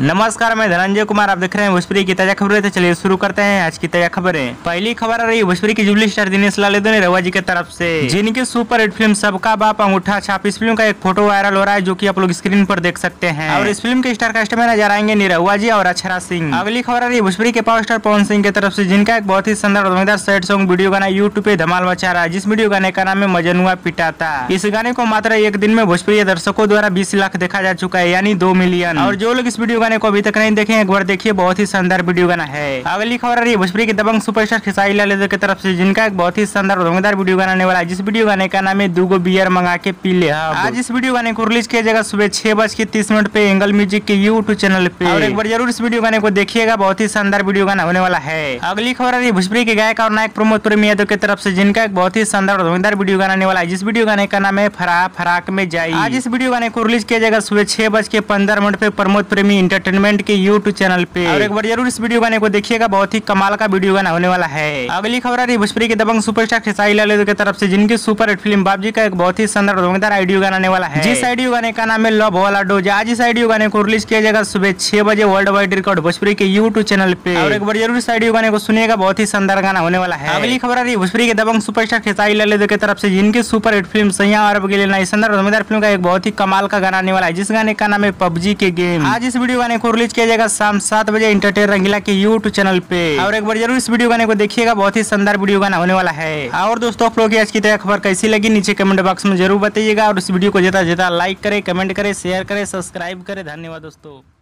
नमस्कार, मैं धनंजय कुमार, आप देख रहे हैं भोजपुरी की ताजा खबरें। तो चलिए शुरू करते हैं आज की ताजा खबरें। पहली खबर आ रही है भोजपुरी की जुबली स्टार दिनेश लाल यादव निरहुआ जी की तरफ से, जिनकी सुपर हिट फिल्म सबका बाप अंगूठा छाप, इस फिल्म का एक फोटो वायरल हो रहा है जो कि आप लोग स्क्रीन पर देख सकते हैं। और इस फिल्म के स्टार कास्ट में नजर आएंगे निरहुआ जी और अक्षरा सिंह। अगली खबर आ रही है भोजपुरी के पावर स्टार पवन सिंह की तरफ से, जिनका एक बहुत ही शानदार और मजेदार सैड सॉन्ग वीडियो गाना यूट्यूब पे धमाल मचा रहा है, जिस वीडियो गाने का नाम है मजनुआ पिटाता। इस गाने को मात्र एक दिन में भोजपुरी दर्शकों द्वारा 20 लाख देखा जा चुका है, यानी 2 मिलियन। और जो लोग इस वीडियो को अभी तक नहीं देखे, एक बार देखिए, बहुत ही शानदार वीडियो गाना है। अगली खबर आ रही है भोजपुरी के दबंग सुपरस्टार खेसारी लाल यादव की तरफ से, जिनका एक बहुत ही शानदार और धमाकेदार वीडियो गाना आने वाला है, जिस वीडियो गाने का नाम है 2 गो बियर मंगा के पीले। आज इस वीडियो गाने को रिलीज किया जाएगा सुबह 6:30 पे एंगल म्यूजिक के यूट्यूब चैनल पे, और एक बार जरूर इस वीडियो गाने को देखिएगा, बहुत ही शानदार वीडियो गाना होने वाला है। अगली खबर आ रही है भोजपुरी के गायक और नायक प्रमोद प्रेमी यादव की तरफ से, जिनका एक बहुत ही शानदार और धमाकेदार वीडियो गाना आने वाला है, जिस वीडियो गाने का नाम है फरा फराक में जाए। आज इस वीडियो गाने को रिलीज किया जाएगा सुबह 6:15 पे प्रमोद प्रेमी इंटर Entertainment के YouTube चैनल पे, और एक बार जरूर इस वीडियो गाने को देखिएगा, बहुत ही कमाल का वीडियो गाना होने वाला है। अगली खबर आ रही है भोजपुरी के दबंग सुपरस्टार खेसारी लाल यादव की तरफ से, जिनकी सुपर हिट फिल्म बाबजी का एक बहुत ही शानदार धमाकेदार ऑडियो गाना आने वाला है, जिस ऑडियो गाने का नाम है लव वाला डोज। आज इस ऑडियो गाने को रिलीज किया जाएगा सुबह 6 बजे वर्ल्ड वाइड रिकॉर्ड भोजपुरी के यूट्यूब चैनल पे, और एक बार जरूर इस ऑडियो गाने को सुनिएगा, बहुत ही शानदार गाना होने वाला है। अगली खबर आ रही है भोजपुरी के दबंग सुपरस्टार खेसारी लाल यादव की तरफ से, जिनकी सुपर हिट फिल्म सैया अरब गिले ना, इस शानदार धमाकेदार फिल्म का एक बहुत ही कमाल का गाना आने वाला है, जिस गाने का नाम है पब्जी के गेम। आज इस वीडियो गाने को रिलीज किया जाएगा शाम 7 बजे इंटरटेन रंगीला के यूट्यूब चैनल पे, और एक बार जरूर इस वीडियो गाने को देखिएगा, बहुत ही शानदार वीडियो गाना होने वाला है। और दोस्तों, आप लोग की आज की ताजा खबर कैसी लगी नीचे कमेंट बॉक्स में जरूर बताइएगा, और इस वीडियो को ज्यादा से ज्यादा लाइक करें, कमेंट करें, शेयर करें, सब्सक्राइब करें। धन्यवाद दोस्तों।